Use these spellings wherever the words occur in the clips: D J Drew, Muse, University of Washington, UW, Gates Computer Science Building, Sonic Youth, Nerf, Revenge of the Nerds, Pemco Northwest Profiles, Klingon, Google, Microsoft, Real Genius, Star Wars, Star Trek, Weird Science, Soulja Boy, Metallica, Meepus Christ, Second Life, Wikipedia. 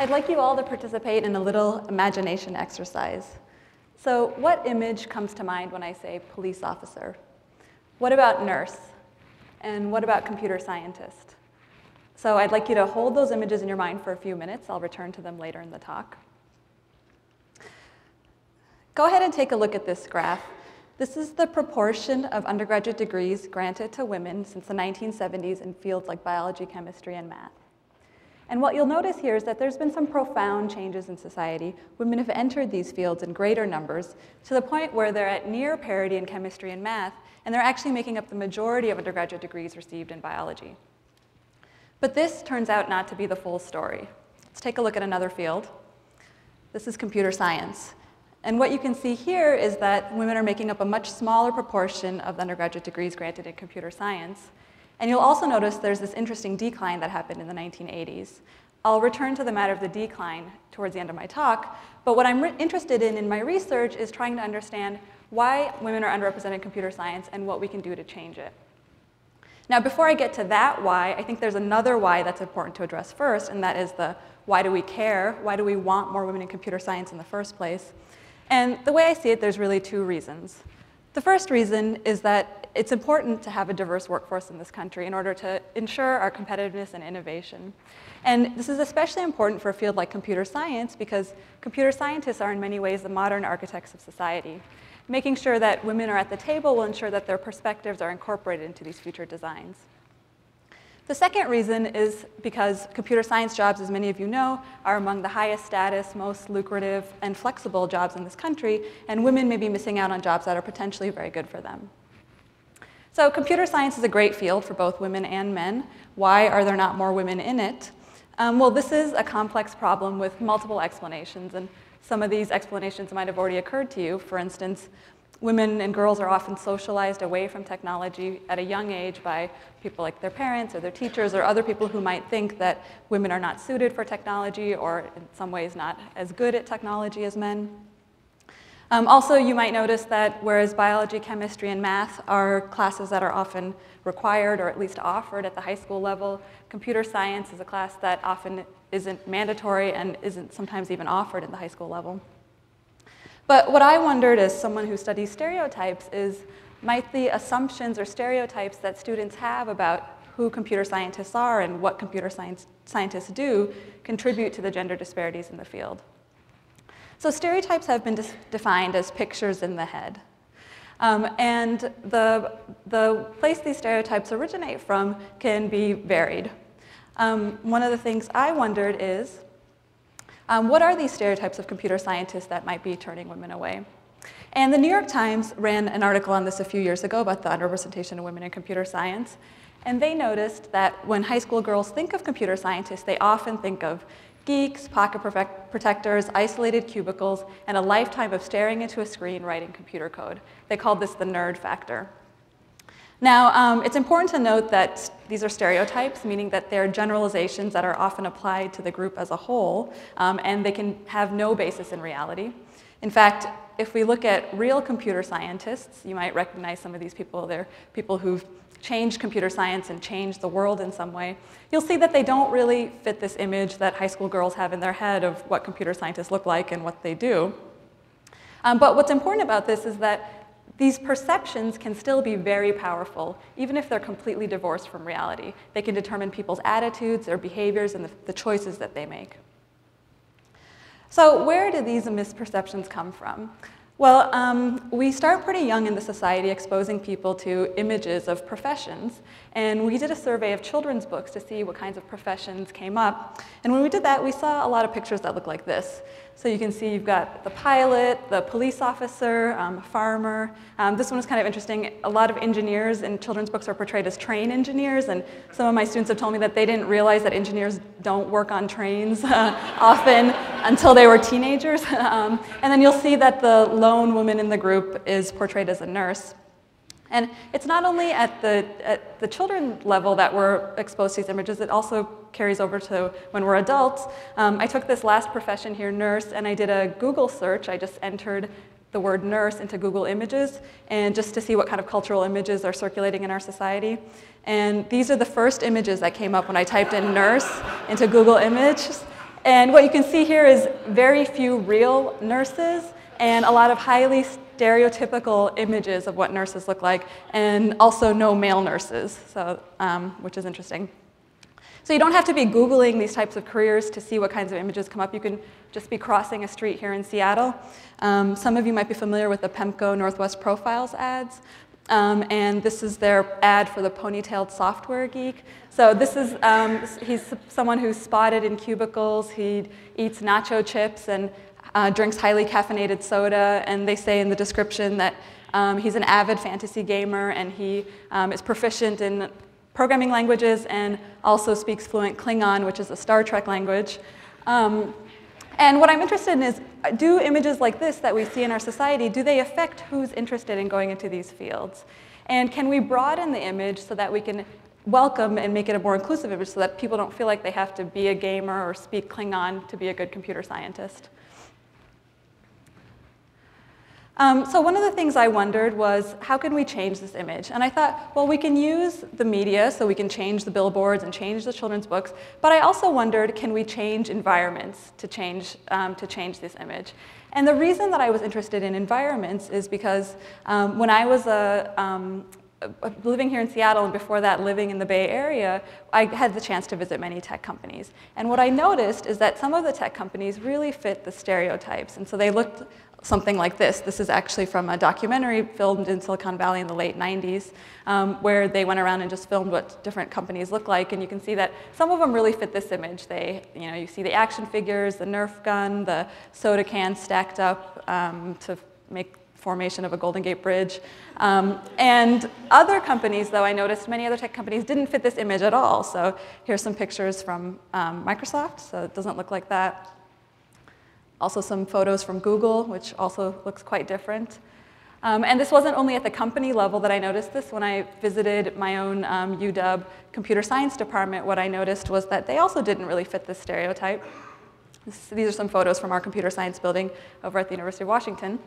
I'd like you all to participate in a little imagination exercise. So what image comes to mind when I say police officer? What about nurse? And what about computer scientist? So I'd like you to hold those images in your mind for a few minutes. I'll return to them later in the talk. Go ahead and take a look at this graph. This is the proportion of undergraduate degrees granted to women since the 1970s in fields like biology, chemistry, and math. And what you'll notice here is that there's been some profound changes in society. Women have entered these fields in greater numbers to the point where they're at near parity in chemistry and math, and they're actually making up the majority of undergraduate degrees received in biology. But this turns out not to be the full story. Let's take a look at another field. This is computer science. And what you can see here is that women are making up a much smaller proportion of the undergraduate degrees granted in computer science. And you'll also notice there's this interesting decline that happened in the 1980s. I'll return to the matter of the decline towards the end of my talk, but what I'm interested in my research is trying to understand why women are underrepresented in computer science and what we can do to change it. Now, before I get to that why, I think there's another why that's important to address first, and that is the why do we care? Why do we want more women in computer science in the first place? And the way I see it, there's really two reasons. The first reason is that it's important to have a diverse workforce in this country in order to ensure our competitiveness and innovation. And this is especially important for a field like computer science because computer scientists are in many ways the modern architects of society. Making sure that women are at the table will ensure that their perspectives are incorporated into these future designs. The second reason is because computer science jobs, as many of you know, are among the highest status, most lucrative, and flexible jobs in this country, and women may be missing out on jobs that are potentially very good for them. So computer science is a great field for both women and men. Why are there not more women in it? Well, this is a complex problem with multiple explanations, and some of these explanations might have already occurred to you. For instance, women and girls are often socialized away from technology at a young age by people like their parents or their teachers or other people who might think that women are not suited for technology or in some ways not as good at technology as men. Also, you might notice that whereas biology, chemistry, and math are classes that are often required or at least offered at the high school level, computer science is a class that often isn't mandatory and isn't sometimes even offered at the high school level. But what I wondered as someone who studies stereotypes is, might the assumptions or stereotypes that students have about who computer scientists are and what computer scientists do contribute to the gender disparities in the field? So stereotypes have been defined as pictures in the head. And the place these stereotypes originate from can be varied. One of the things I wondered is, what are these stereotypes of computer scientists that might be turning women away? And the New York Times ran an article on this a few years ago about the underrepresentation of women in computer science. And they noticed that when high school girls think of computer scientists, they often think of geeks, pocket protectors, isolated cubicles, and a lifetime of staring into a screen writing computer code. They called this the nerd factor. Now, it's important to note that these are stereotypes, meaning that they're generalizations that are often applied to the group as a whole, and they can have no basis in reality. In fact, if we look at real computer scientists, you might recognize some of these people. They're people who've changed computer science and changed the world in some way. You'll see that they don't really fit this image that high school girls have in their head of what computer scientists look like and what they do. But what's important about this is that these perceptions can still be very powerful, even if they're completely divorced from reality. They can determine people's attitudes, their behaviors, and the choices that they make. So where do these misperceptions come from? Well, we start pretty young in the society exposing people to images of professions. And we did a survey of children's books to see what kinds of professions came up. And when we did that, we saw a lot of pictures that look like this. So you can see you've got the pilot, the police officer, a farmer. This one was kind of interesting. A lot of engineers in children's books are portrayed as train engineers. And some of my students have told me that they didn't realize that engineers don't work on trains often until they were teenagers. And then you'll see that the lone woman in the group is portrayed as a nurse. And it's not only at the children level that we're exposed to these images, it also carries over to when we're adults. I took this last profession here, nurse, and I did a Google search. I just entered the word nurse into Google Images and just to see what kind of cultural images are circulating in our society. And these are the first images that came up when I typed in nurse into Google Images. And what you can see here is very few real nurses and a lot of highly stereotypical images of what nurses look like, and also no male nurses, so, which is interesting. So you don't have to be Googling these types of careers to see what kinds of images come up. You can just be crossing a street here in Seattle. Some of you might be familiar with the Pemco Northwest Profiles ads. And this is their ad for the ponytailed software geek. So this is, he's someone who's spotted in cubicles. He eats nacho chips and drinks highly caffeinated soda. And they say in the description that he's an avid fantasy gamer and he is proficient in programming languages and also speaks fluent Klingon, which is a Star Trek language. And what I'm interested in is, do images like this that we see in our society, do they affect who's interested in going into these fields? And can we broaden the image so that we can welcome and make it a more inclusive image so that people don't feel like they have to be a gamer or speak Klingon to be a good computer scientist? So one of the things I wondered was, how can we change this image? And I thought, well, we can use the media, so we can change the billboards and change the children's books. But I also wondered, can we change environments to change this image? And the reason that I was interested in environments is because when I was living here in Seattle, and before that living in the Bay Area, I had the chance to visit many tech companies. And what I noticed is that some of the tech companies really fit the stereotypes. And so they looked something like this. This is actually from a documentary filmed in Silicon Valley in the late 90s, where they went around and just filmed what different companies look like. And you can see that some of them really fit this image. They, you know, you see the action figures, the Nerf gun, the soda can stacked up to make formation of a Golden Gate Bridge. And other companies, though, I noticed many other tech companies didn't fit this image at all. So here's some pictures from Microsoft, so it doesn't look like that. Also some photos from Google, which also looks quite different. And this wasn't only at the company level that I noticed this. When I visited my own UW computer science department, what I noticed was that they also didn't really fit this stereotype. These are some photos from our computer science building over at the University of Washington.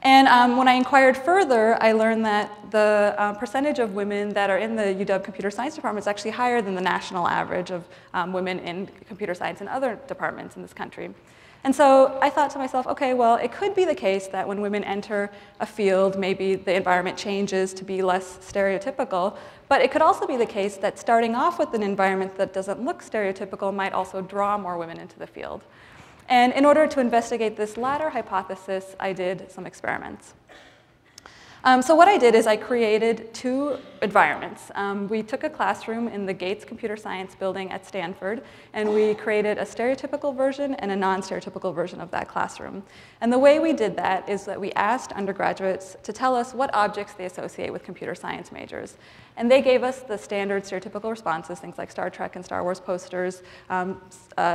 And when I inquired further, I learned that the percentage of women that are in the UW computer science department is actually higher than the national average of women in computer science and other departments in this country. And so I thought to myself, okay, well, it could be the case that when women enter a field, maybe the environment changes to be less stereotypical, but it could also be the case that starting off with an environment that doesn't look stereotypical might also draw more women into the field. And in order to investigate this latter hypothesis, I did some experiments. So what I did is I created two environments. We took a classroom in the Gates Computer Science Building at Stanford, and we created a stereotypical version and a non-stereotypical version of that classroom. And the way we did that is that we asked undergraduates to tell us what objects they associate with computer science majors. And they gave us the standard stereotypical responses, things like Star Trek and Star Wars posters,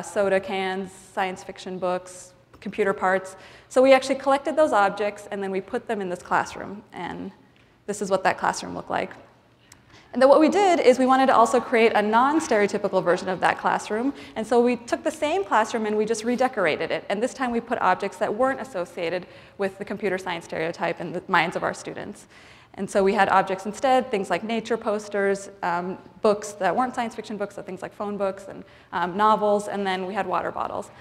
soda cans, science fiction books, computer parts. So we actually collected those objects and then we put them in this classroom. And this is what that classroom looked like. And then what we did is we wanted to also create a non-stereotypical version of that classroom. And so we took the same classroom and we just redecorated it. And this time we put objects that weren't associated with the computer science stereotype in the minds of our students. And so we had objects instead, things like nature posters, books that weren't science fiction books, so things like phone books and novels, and then we had water bottles.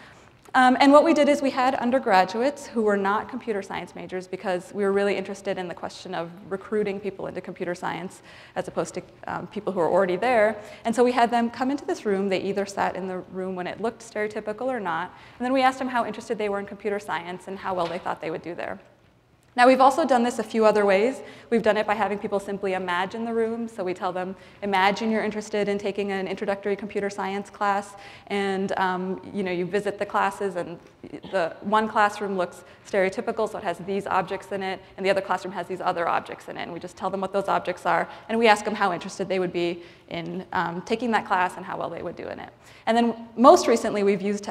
And what we did is we had undergraduates who were not computer science majors because we were really interested in the question of recruiting people into computer science as opposed to people who are already there. And so we had them come into this room. They either sat in the room when it looked stereotypical or not. And then we asked them how interested they were in computer science and how well they thought they would do there. Now, we've also done this a few other ways. We've done it by having people simply imagine the room. So we tell them, imagine you're interested in taking an introductory computer science class. And you know, you visit the classes, and the one classroom looks stereotypical, so it has these objects in it. And the other classroom has these other objects in it. And we just tell them what those objects are. And we ask them how interested they would be in taking that class and how well they would do in it. And then most recently, we've moved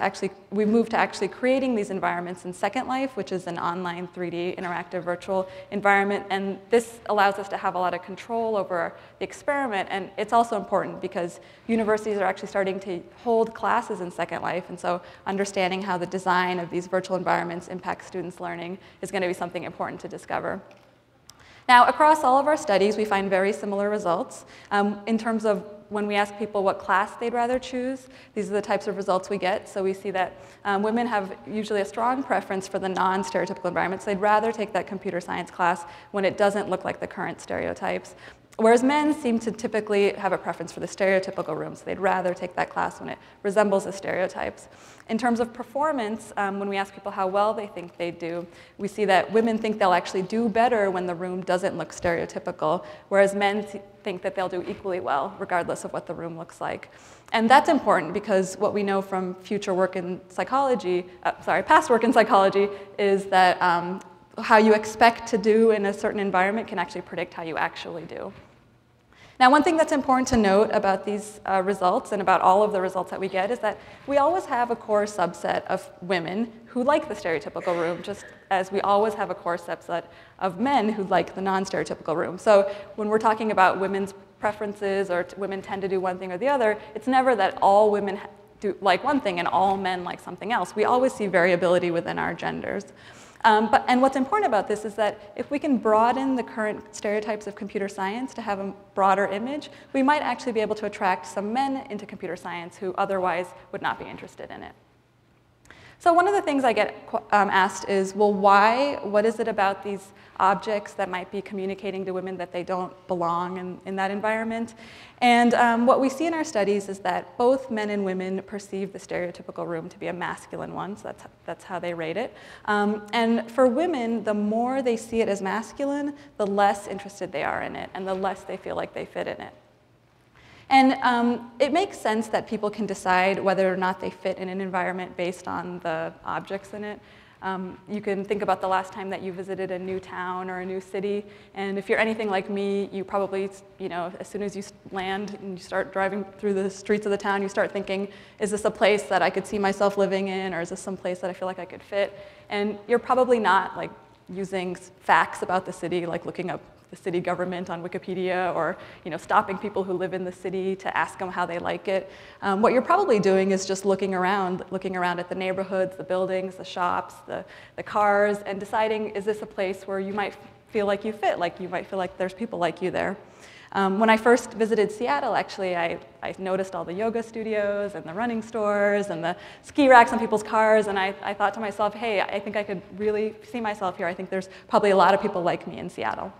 to actually creating these environments in Second Life, which is an online 3D interactive virtual environment, and this allows us to have a lot of control over the experiment. And it's also important because universities are actually starting to hold classes in Second Life, and so understanding how the design of these virtual environments impacts students' learning is going to be something important to discover. Now, across all of our studies, we find very similar results in terms of when we ask people what class they'd rather choose, these are the types of results we get. So we see that women have usually a strong preference for the non-stereotypical environments. They'd rather take that computer science class when it doesn't look like the current stereotypes. Whereas men seem to typically have a preference for the stereotypical rooms. They'd rather take that class when it resembles the stereotypes. In terms of performance, when we ask people how well they think they do, we see that women think they'll actually do better when the room doesn't look stereotypical, whereas men think that they'll do equally well, regardless of what the room looks like. And that's important because what we know from future work in psychology, past work in psychology, is that how you expect to do in a certain environment can actually predict how you actually do. Now, one thing that's important to note about these results and about all of the results that we get is that we always have a core subset of women who like the stereotypical room, just as we always have a core subset of men who like the non-stereotypical room. So when we're talking about women's preferences or women tend to do one thing or the other, it's never that all women do like one thing and all men like something else. We always see variability within our genders. And what's important about this is that if we can broaden the current stereotypes of computer science to have a broader image, we might actually be able to attract some men into computer science who otherwise would not be interested in it. So one of the things I get asked is, well, why? What is it about these objects that might be communicating to women that they don't belong in that environment? And what we see in our studies is that both men and women perceive the stereotypical room to be a masculine one, so that's how they rate it. And for women, the more they see it as masculine, the less interested they are in it, and the less they feel like they fit in it. And it makes sense that people can decide whether or not they fit in an environment based on the objects in it. You can think about the last time that you visited a new town or a new city. And if you're anything like me, you probably, as soon as you land and you start driving through the streets of the town, you start thinking, is this a place that I could see myself living in? Or is this some place that I feel like I could fit? And you're probably not like using facts about the city, like looking up the city government on Wikipedia, or stopping people who live in the city to ask them how they like it. What you're probably doing is just looking around at the neighborhoods, the buildings, the shops, the cars, and deciding, is this a place where you might feel like you fit, like you might feel like there's people like you there? When I first visited Seattle, actually, I noticed all the yoga studios and the running stores and the ski racks on people's cars, and I thought to myself, hey, I think I could really see myself here. I think there's probably a lot of people like me in Seattle.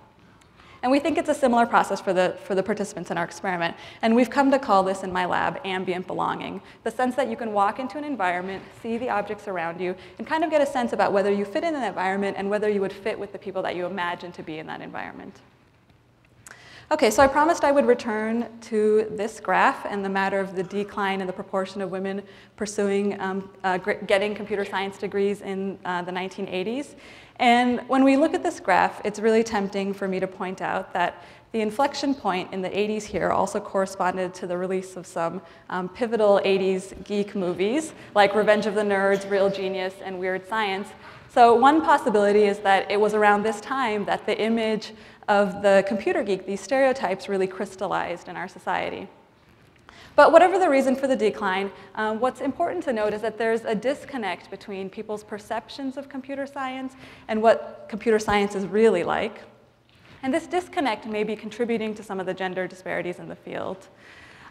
And we think it's a similar process for the participants in our experiment. And we've come to call this in my lab ambient belonging, the sense that you can walk into an environment, see the objects around you, and kind of get a sense about whether you fit in an environment and whether you would fit with the people that you imagine to be in that environment. Okay, so I promised I would return to this graph and the matter of the decline in the proportion of women pursuing, getting computer science degrees in the 1980s. And when we look at this graph, it's really tempting for me to point out that the inflection point in the 80s here also corresponded to the release of some pivotal 80s geek movies like Revenge of the Nerds, Real Genius, and Weird Science. So one possibility is that it was around this time that the image of the computer geek, these stereotypes, really crystallized in our society. But whatever the reason for the decline, what's important to note is that there's a disconnect between people's perceptions of computer science and what computer science is really like. And this disconnect may be contributing to some of the gender disparities in the field.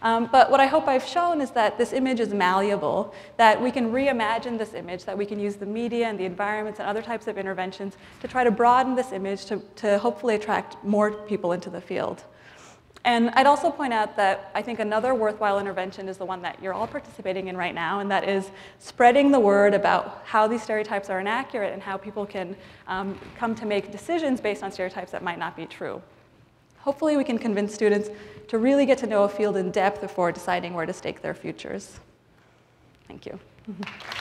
But what I hope I've shown is that this image is malleable, that we can reimagine this image, that we can use the media and the environments and other types of interventions to try to broaden this image to hopefully attract more people into the field. And I'd also point out that I think another worthwhile intervention is the one that you're all participating in right now, and that is spreading the word about how these stereotypes are inaccurate and how people can come to make decisions based on stereotypes that might not be true. Hopefully, we can convince students to really get to know a field in depth before deciding where to stake their futures. Thank you.